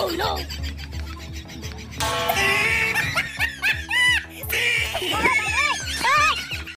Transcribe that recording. Oh no!